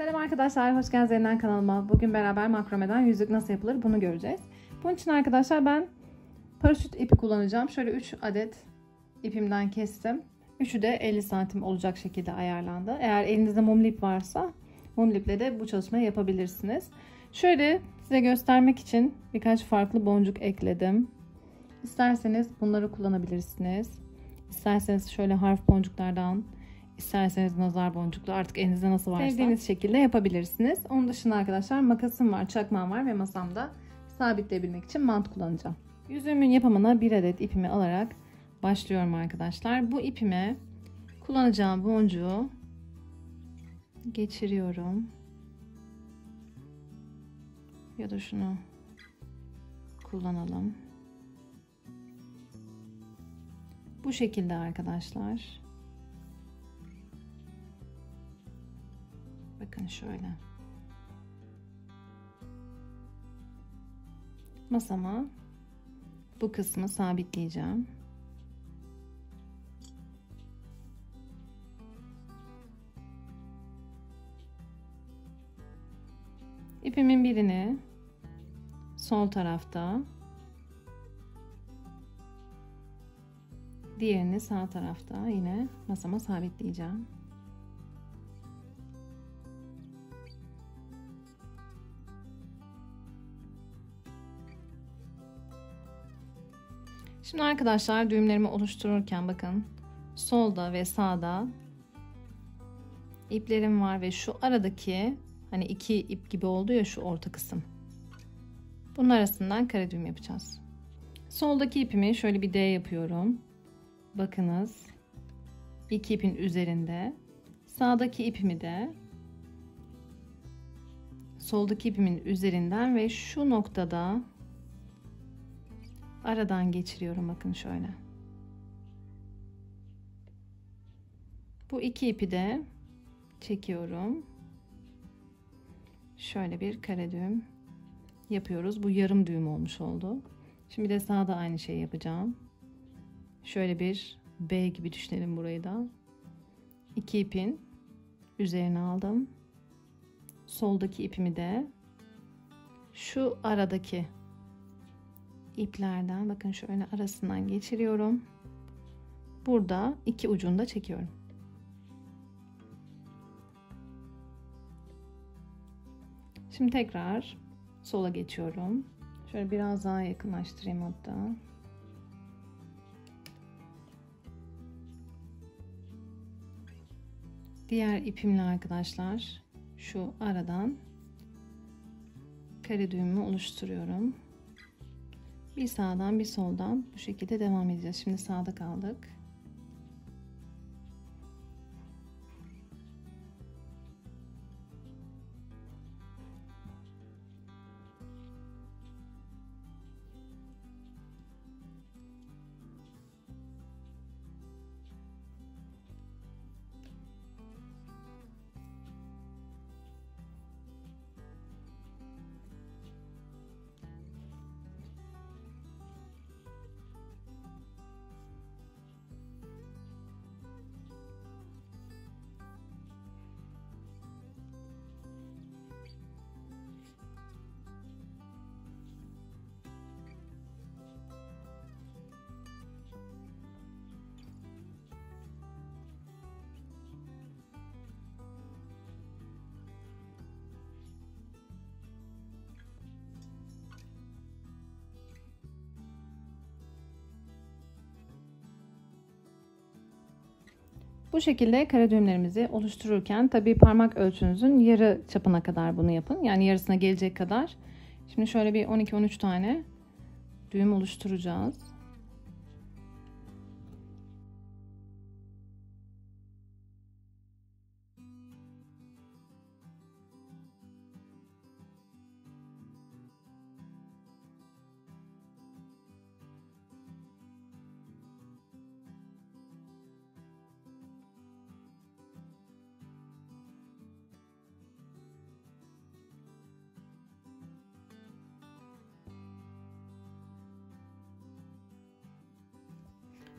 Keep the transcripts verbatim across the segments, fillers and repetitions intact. Selam arkadaşlar, hoş geldiniz yeniden kanalıma. Bugün beraber makromeden yüzük nasıl yapılır bunu göreceğiz. Bunun için arkadaşlar ben paraşüt ipi kullanacağım. Şöyle üç adet ipimden kestim. Üçü de elli santim olacak şekilde ayarlandı. Eğer elinizde mumlu ip varsa mumlu iple de bu çalışmayı yapabilirsiniz. Şöyle size göstermek için birkaç farklı boncuk ekledim. İsterseniz bunları kullanabilirsiniz. İsterseniz şöyle harf boncuklardan, İsterseniz nazar boncuklu, artık elinizde nasıl varsa sevdiğiniz şekilde yapabilirsiniz. Onun dışında arkadaşlar makasım var, çakmağım var ve masamda sabitleyebilmek için mant kullanacağım. Yüzüğümün yapımına bir adet ipimi alarak başlıyorum arkadaşlar. Bu ipime kullanacağım boncuğu geçiriyorum. Ya da şunu kullanalım. Bu şekilde arkadaşlar. Bakın şöyle. Masama bu kısmı sabitleyeceğim. İpimin birini sol tarafta, diğerini sağ tarafta yine masama sabitleyeceğim. Şimdi arkadaşlar düğümlerimi oluştururken bakın solda ve sağda iplerim var ve şu aradaki hani iki ip gibi oldu ya şu orta kısım. Bunun arasından kare düğüm yapacağız. Soldaki ipimi şöyle bir D yapıyorum. Bakınız iki ipin üzerinde. Sağdaki ipimi de soldaki ipimin üzerinden ve şu noktada aradan geçiriyorum. Bakın şöyle. Bu iki ipi de çekiyorum. Şöyle bir kare düğüm yapıyoruz. Bu yarım düğüm olmuş oldu. Şimdi de sağda aynı şeyi yapacağım. Şöyle bir B gibi düşünelim burayı da. İki ipin üzerine aldım. Soldaki ipimi de şu aradaki iplerden bakın şöyle arasından geçiriyorum. Burada iki ucunda çekiyorum. Şimdi tekrar sola geçiyorum. Şöyle biraz daha yakınlaştırayım hatta. Diğer ipimle arkadaşlar şu aradan kare düğümü oluşturuyorum. Bir sağdan bir soldan bu şekilde devam edeceğiz. Şimdi sağda kaldık. Bu şekilde kare düğümlerimizi oluştururken tabii parmak ölçünüzün yarı çapına kadar bunu yapın. Yani yarısına gelecek kadar. Şimdi şöyle bir on iki on üç tane düğüm oluşturacağız.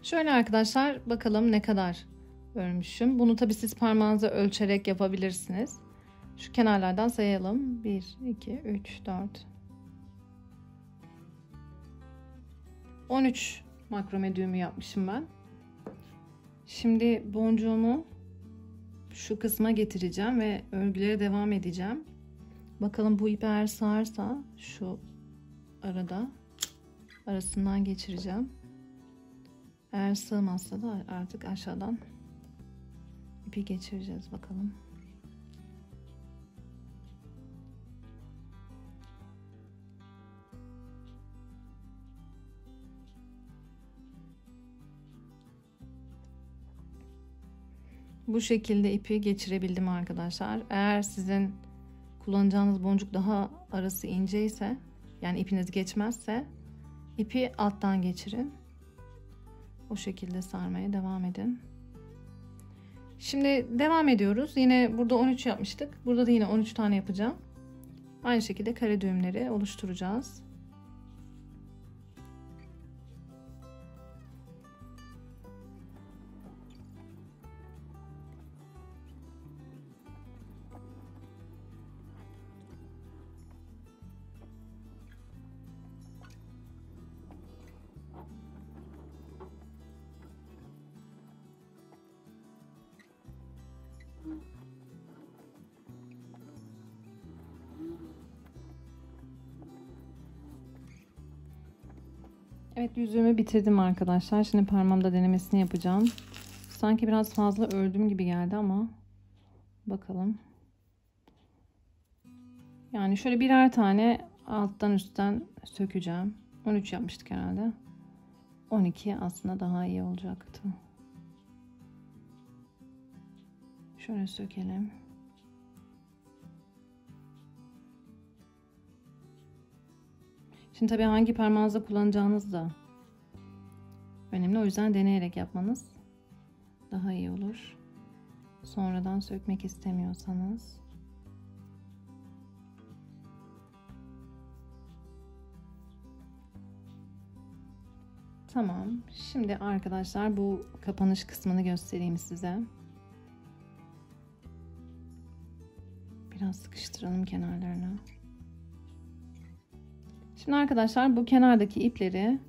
Şöyle arkadaşlar bakalım ne kadar örmüşüm. Bunu tabi siz parmağınıza ölçerek yapabilirsiniz. Şu kenarlardan sayalım. bir, iki, üç, dört. on üç makrome düğümü yapmışım ben. Şimdi boncuğumu şu kısma getireceğim ve örgülere devam edeceğim. Bakalım bu ipi eğer sığarsa şu arada arasından geçireceğim. Eğer sığmazsa da artık aşağıdan ipi geçireceğiz bakalım. Bu şekilde ipi geçirebildim arkadaşlar. Eğer sizin kullanacağınız boncuk daha arası ince ise, yani ipiniz geçmezse, ipi alttan geçirin. O şekilde sarmaya devam edin. Şimdi devam ediyoruz. Yine burada on üç yapmıştık. Burada da yine on üç tane yapacağım. Aynı şekilde kare düğümleri oluşturacağız. Evet, yüzüğümü bitirdim arkadaşlar. Şimdi parmağımda denemesini yapacağım. Sanki biraz fazla ördüm gibi geldi ama bakalım. Yani şöyle birer tane alttan üstten sökeceğim. on üç yapmıştık herhalde. on iki aslında daha iyi olacaktı. Şöyle sökelim. Şimdi tabii hangi parmağınızda kullanacağınız da önemli. O yüzden deneyerek yapmanız daha iyi olur. Sonradan sökmek istemiyorsanız. Tamam. Şimdi arkadaşlar bu kapanış kısmını göstereyim size. Biraz sıkıştıralım kenarlarını. Şimdi arkadaşlar bu kenardaki ipleri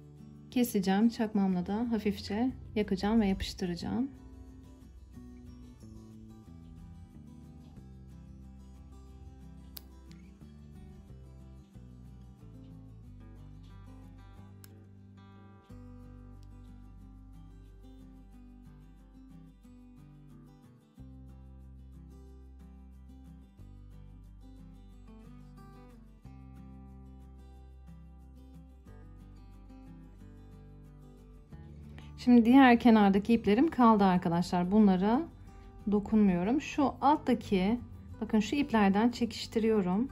keseceğim. Çakmağımla da hafifçe yakacağım ve yapıştıracağım. Şimdi diğer kenardaki iplerim kaldı arkadaşlar. Bunlara dokunmuyorum. Şu alttaki, bakın şu iplerden çekiştiriyorum.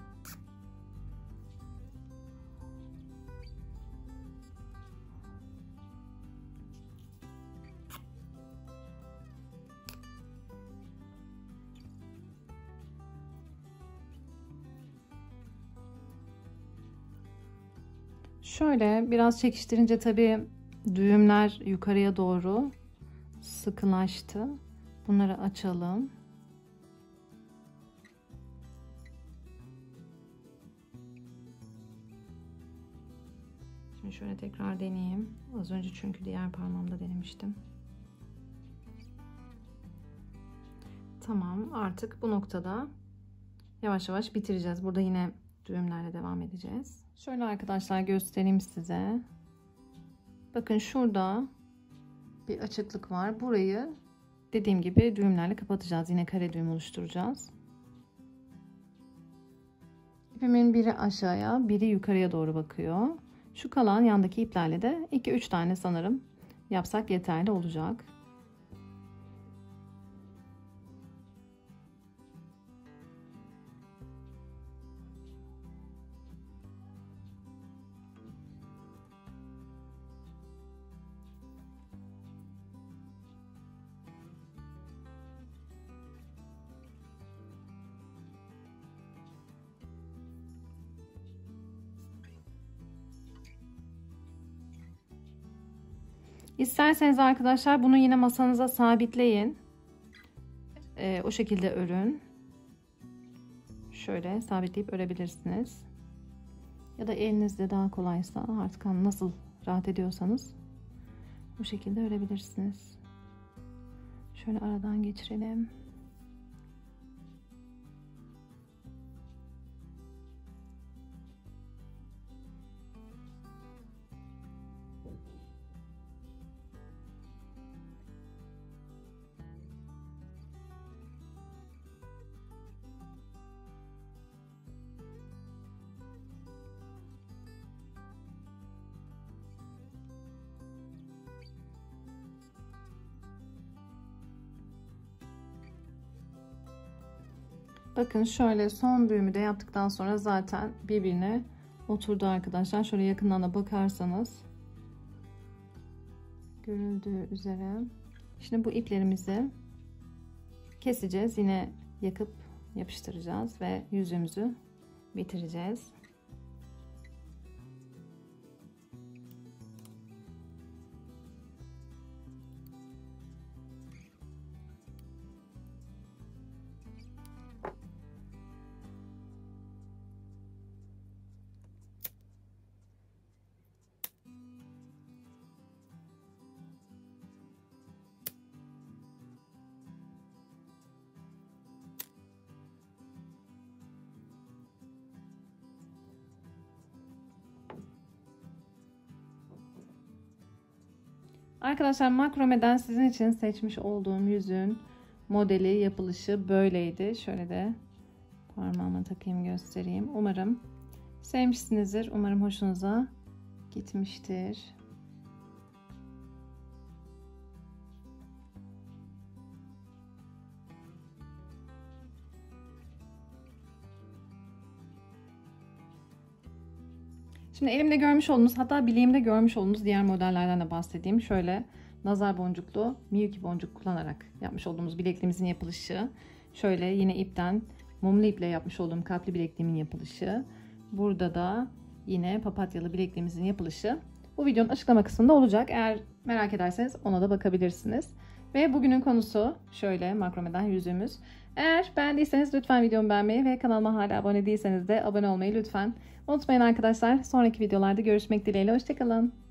Şöyle biraz çekiştirince tabii düğümler yukarıya doğru sıkılaştı. Bunları açalım. Şimdi şöyle tekrar deneyeyim. Az önce çünkü diğer parmağımda denemiştim. Tamam, artık bu noktada yavaş yavaş bitireceğiz. Burada yine düğümlerle devam edeceğiz. Şöyle arkadaşlar göstereyim size. Bakın şurada bir açıklık var. Burayı dediğim gibi düğümlerle kapatacağız. Yine kare düğüm oluşturacağız. İpimin biri aşağıya, biri yukarıya doğru bakıyor. Şu kalan yandaki iplerle de iki üç tane sanırım yapsak yeterli olacak. İsterseniz arkadaşlar bunu yine masanıza sabitleyin. Ee, o şekilde örün. şöyle sabitleyip örebilirsiniz. Ya da elinizde daha kolaysa, artık nasıl rahat ediyorsanız bu şekilde örebilirsiniz. Şöyle aradan geçirelim. Bakın şöyle son büyümü de yaptıktan sonra zaten birbirine oturdu arkadaşlar. Şöyle yakından da bakarsanız görüldüğü üzere. Şimdi bu iplerimizi keseceğiz. Yine yakıp yapıştıracağız ve yüzüğümüzü bitireceğiz. Arkadaşlar makromeden sizin için seçmiş olduğum yüzüğün modeli, yapılışı böyleydi. Şöyle de parmağıma takayım, göstereyim. Umarım sevmişsinizdir. Umarım hoşunuza gitmiştir. Şimdi elimde görmüş olduğunuz, hatta bileğimde görmüş olduğunuz diğer modellerden de bahsedeyim. Şöyle nazar boncuklu, miyuki boncuk kullanarak yapmış olduğumuz bilekliğimizin yapılışı. Şöyle yine ipten, mumlu iple yapmış olduğum kalpli bilekliğimin yapılışı. Burada da yine papatyalı bilekliğimizin yapılışı. Bu videonun açıklama kısmında olacak. Eğer merak ederseniz ona da bakabilirsiniz. Ve bugünün konusu şöyle makromeden yüzüğümüz. Eğer beğendiyseniz lütfen videomu beğenmeyi ve kanalıma hala abone değilseniz de abone olmayı lütfen unutmayın arkadaşlar. Sonraki videolarda görüşmek dileğiyle. Hoşçakalın.